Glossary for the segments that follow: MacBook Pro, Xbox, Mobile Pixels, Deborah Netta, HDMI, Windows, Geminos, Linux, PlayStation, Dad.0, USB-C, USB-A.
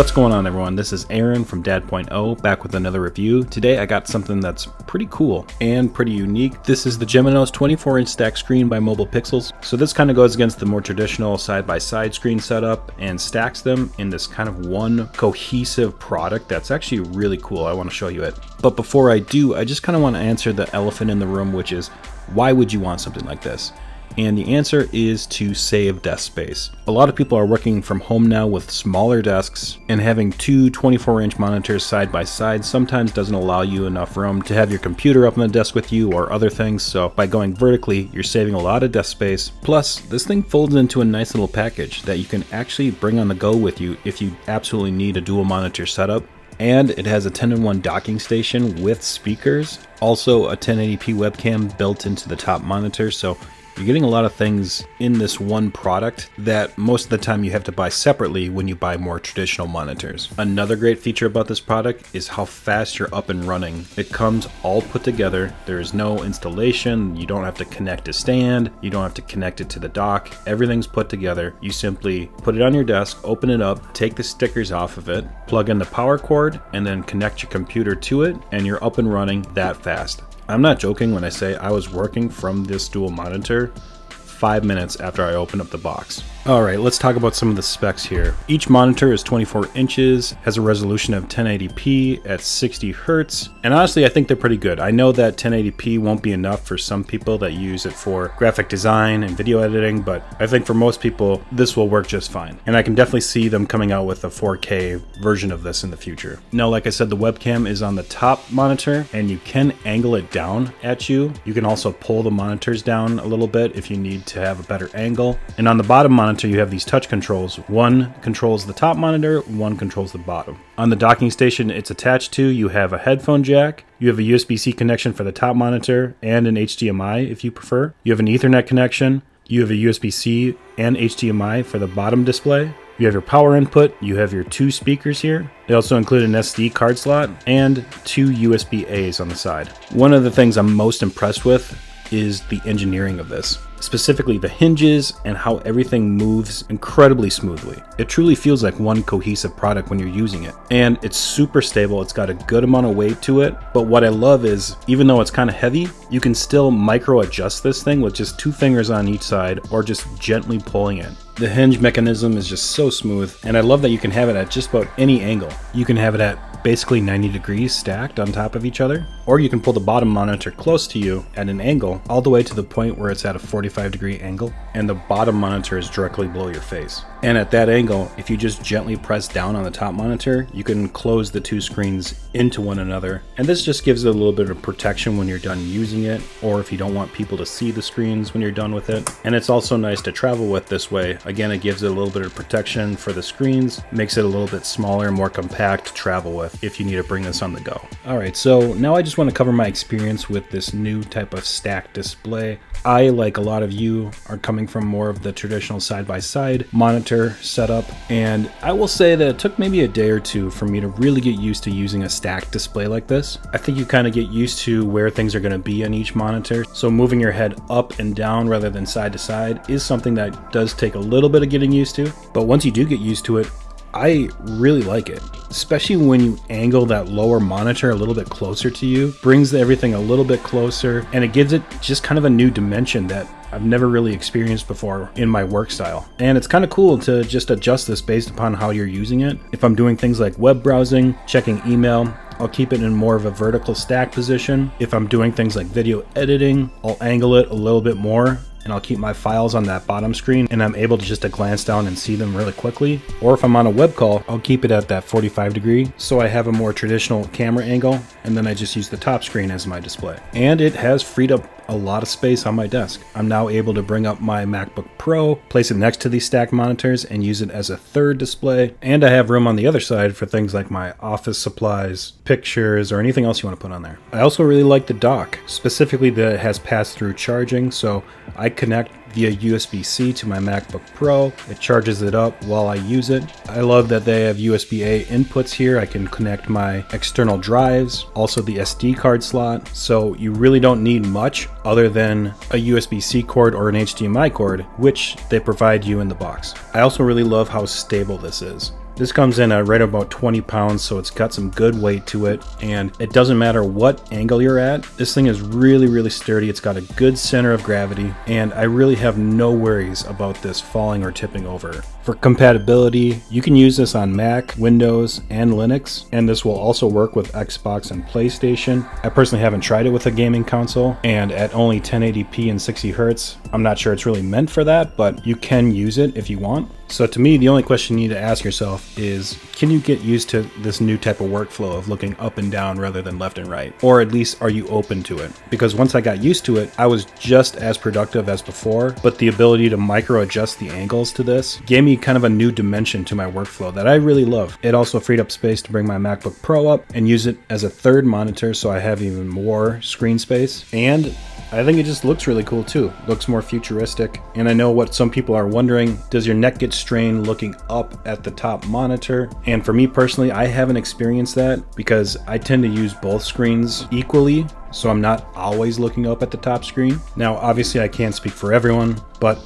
What's going on, everyone? This is Aaron from Dad.0 back with another review. Today I got something that's pretty cool and pretty unique. This is the Geminos 24-inch stack screen by Mobile Pixels. So this kind of goes against the more traditional side-by-side screen setup and stacks them in this kind of one cohesive product that's actually really cool. I want to show you it. But before I do, I just kind of want to answer the elephant in the room, which is why would you want something like this? And the answer is to save desk space. A lot of people are working from home now with smaller desks, and having two 24-inch monitors side by side sometimes doesn't allow you enough room to have your computer up on the desk with you or other things. So by going vertically, you're saving a lot of desk space. Plus, this thing folds into a nice little package that you can actually bring on the go with you if you absolutely need a dual monitor setup. And it has a 10-in-1 docking station with speakers, also a 1080p webcam built into the top monitor. So you're getting a lot of things in this one product that most of the time you have to buy separately when you buy more traditional monitors. Another great feature about this product is how fast you're up and running. It comes all put together. There is no installation. You don't have to connect a stand. You don't have to connect it to the dock. Everything's put together. You simply put it on your desk, open it up, take the stickers off of it, plug in the power cord, and then connect your computer to it, and you're up and running that fast. I'm not joking when I say I was working from this dual monitor 5 minutes after I opened up the box. All right, let's talk about some of the specs here. Each monitor is 24 inches, has a resolution of 1080p at 60 hertz, and honestly, I think they're pretty good. I know that 1080p won't be enough for some people that use it for graphic design and video editing, but I think for most people, this will work just fine. And I can definitely see them coming out with a 4K version of this in the future. Now, like I said, the webcam is on the top monitor, and you can angle it down at you. You can also pull the monitors down a little bit if you need to have a better angle. And on the bottom monitor, you have these touch controls. One controls the top monitor, one controls the bottom. On the docking station it's attached to, you have a headphone jack, you have a USB-C connection for the top monitor and an HDMI if you prefer. You have an Ethernet connection, you have a USB-C and HDMI for the bottom display. You have your power input, you have your two speakers here. They also include an SD card slot and two USB-As on the side. One of the things I'm most impressed with is the engineering of this. Specifically the hinges and how everything moves incredibly smoothly. It truly feels like one cohesive product when you're using it. And it's super stable, it's got a good amount of weight to it. But what I love is, even though it's kind of heavy, you can still micro adjust this thing with just two fingers on each side or just gently pulling it. The hinge mechanism is just so smooth, and I love that you can have it at just about any angle. You can have it at basically 90 degrees stacked on top of each other, or you can pull the bottom monitor close to you at an angle all the way to the point where it's at a 45-degree angle and the bottom monitor is directly below your face. And at that angle, if you just gently press down on the top monitor, you can close the two screens into one another. And this just gives it a little bit of protection when you're done using it, or if you don't want people to see the screens when you're done with it. And it's also nice to travel with this way. Again, it gives it a little bit of protection for the screens, makes it a little bit smaller and more compact to travel with if you need to bring this on the go. All right, so now I just want to cover my experience with this new type of stack display. I, like a lot of you, are coming from more of the traditional side-by-side monitor setup, and I will say that it took maybe a day or two for me to really get used to using a stacked display like this. I think you kind of get used to where things are going to be on each monitor, so moving your head up and down rather than side to side is something that does take a little bit of getting used to, but once you do get used to it, I really like it, especially when you angle that lower monitor a little bit closer to you. Brings everything a little bit closer, and it gives it just kind of a new dimension that I've never really experienced before in my work style. And it's kind of cool to just adjust this based upon how you're using it. If I'm doing things like web browsing, checking email, I'll keep it in more of a vertical stack position. If I'm doing things like video editing, I'll angle it a little bit more, and I'll keep my files on that bottom screen, and I'm able to just glance down and see them really quickly. Or if I'm on a web call, I'll keep it at that 45-degree, so I have a more traditional camera angle, and then I just use the top screen as my display. And it has freed up a lot of space on my desk. I'm now able to bring up my MacBook Pro, place it next to these stacked monitors, and use it as a third display. And I have room on the other side for things like my office supplies, pictures, or anything else you want to put on there. I also really like the dock, specifically that it has pass-through charging, so I connect via USB-C to my MacBook Pro. It charges it up while I use it. I love that they have USB-A inputs here. I can connect my external drives, also the SD card slot. So you really don't need much other than a USB-C cord or an HDMI cord, which they provide you in the box. I also really love how stable this is. This comes in at right about 20 pounds, so it's got some good weight to it, and it doesn't matter what angle you're at. This thing is really sturdy. It's got a good center of gravity, and I really have no worries about this falling or tipping over. For compatibility, you can use this on Mac, Windows, and Linux, and this will also work with Xbox and PlayStation. I personally haven't tried it with a gaming console, and at only 1080p and 60 Hertz, I'm not sure it's really meant for that, but you can use it if you want. So to me, the only question you need to ask yourself is, can you get used to this new type of workflow of looking up and down rather than left and right? Or at least, are you open to it? Because once I got used to it, I was just as productive as before, but the ability to micro adjust the angles to this gave me kind of a new dimension to my workflow that I really love. It also freed up space to bring my MacBook Pro up and use it as a third monitor, so I have even more screen space. And I think it just looks really cool too. Looks more futuristic. And I know what some people are wondering, does your neck get strained looking up at the top monitor? And for me personally, I haven't experienced that because I tend to use both screens equally. So I'm not always looking up at the top screen. Now, obviously I can't speak for everyone, but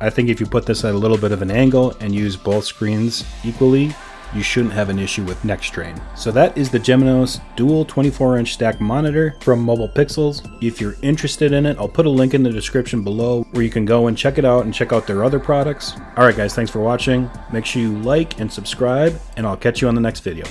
I think if you put this at a little bit of an angle and use both screens equally, you shouldn't have an issue with neck strain. So that is the Geminos dual 24-inch stack monitor from Mobile Pixels. If you're interested in it, I'll put a link in the description below where you can go and check it out and check out their other products. All right, guys, thanks for watching. Make sure you like and subscribe, and I'll catch you on the next video.